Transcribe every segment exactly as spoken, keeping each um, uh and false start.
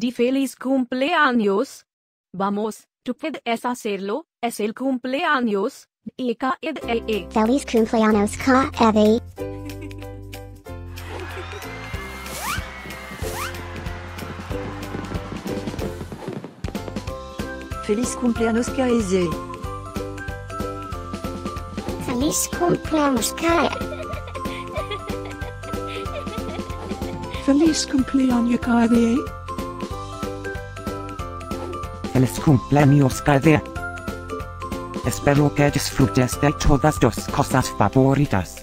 Di feliz cumpleaños. Vamos, tu puedes hacerlo, es el cumpleaños de Kaedee. Feliz cumpleaños, Kaedee. Feliz cumpleaños, Kaedee. Feliz cumpleaños, Kaedee. Feliz cumpleaños, Kaedee. Feliz cumpleaños, Kaedee. Espero que disfrutes de todas tus cosas favoritas.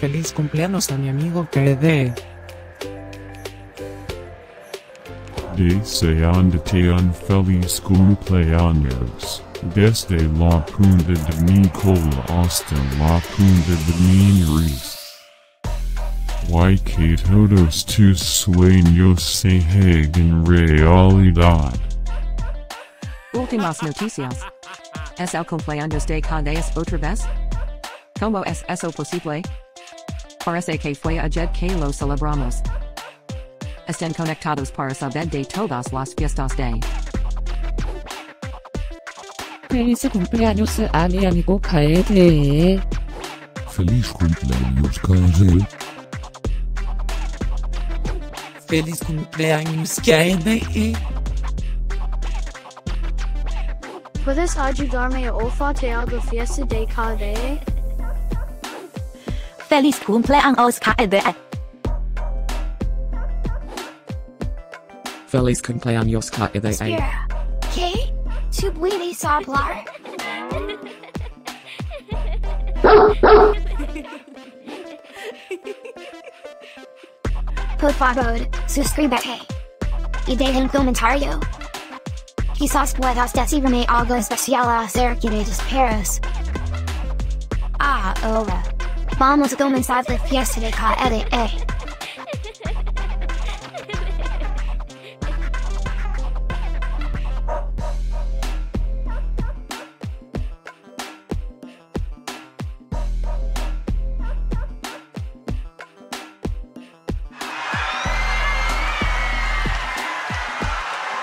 Feliz cumpleaños a mi amigo Kaedee. Deseándote un feliz cumpleaños. Desde la punta de mi cola hasta la punta de mi nariz. Y que todos tus sueños se hagan realidad. Últimas noticias. ¿Es el cumpleaños de Kaedee otra vez? ¿Cómo es eso posible? Parece que fue ayer que lo celebramos. Estén conectados para saber de todas las fiestas de. Feliz cumpleaños a mi amigo Kaedee. Feliz cumpleaños, Kaedee. Feliz cumpleaños, Kaedee. Puedes ayudarme a olfatear la fiesta de Kaedee? Feliz cumpleaños, Kaedee. Feliz cumpleaños, Kaedee. ¿Qué? ¿Tú puedes hablar? Por favor, suscríbete. Y deja un comentario. Quizás puedas decirme algo especial acerca de tus perros. Ahora, vamos a comenzar la fiesta de Kaedee.